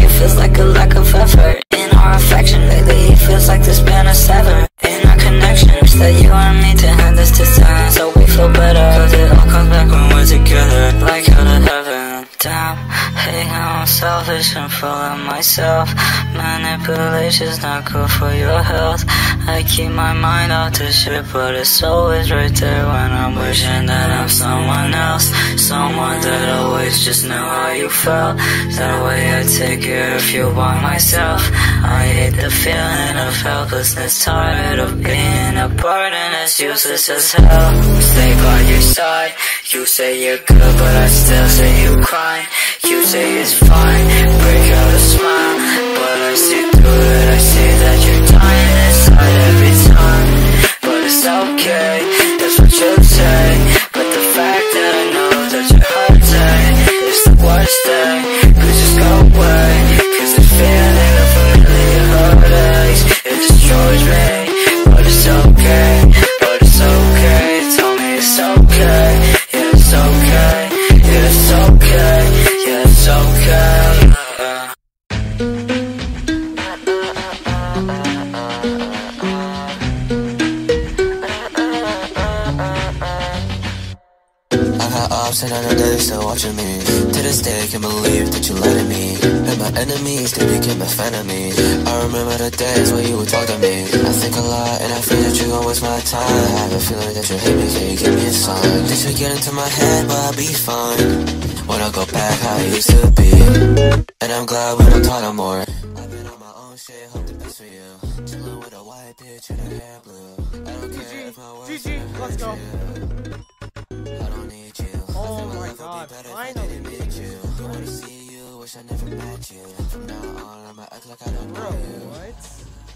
lately, it feels like a lack of effort in our affection. Lately, it feels like there's been a sever in our connection. Wish that you and me to end this distance so we feel better, cause it all comes back when we're together, like out of heaven. Damn, hey, I'm selfish and full of myself. Manipulation's not good for your health. I keep my mind off this shit, but it's always right there when I'm wishing that I'm someone else. Someone that always just knew how you felt. That way I take care of you by myself. I hate the feeling of helplessness, tired of being a burden as useless as hell. Stay by your side. You say you're good, but I still see you crying. You say it's fine, break out a smile, but I see through it. I see that you're dying inside every time, but it's okay, that's what you say. But the fact that I know that you're hurting is the worst thing. Could just go away, cause the feeling of familiar heartaches, it destroys me. But it's okay, but it's okay. Tell me it's okay, yeah it's okay, yeah it's okay, yeah it's okay. And another day still watching me. To this day I can't believe that you lied to me. And my enemies, they became a fan of me. I remember the days when you would talk to me. I think a lot and I feel that you're gonna waste my time. I have a feeling that you hate me, can you give me a sign? This would get into my head, but I'll be fine when I go back how I used to be. And I'm glad we don't talk no more. I've been on my own shit, hope the best for you. Chillin' with a white bitch and her hair blue. I don't care if my words hurt, let's go. I don't need you. Oh my god, finally. I wanna see you, wish I never met you. From now on, I'ma act like I don't know you. What?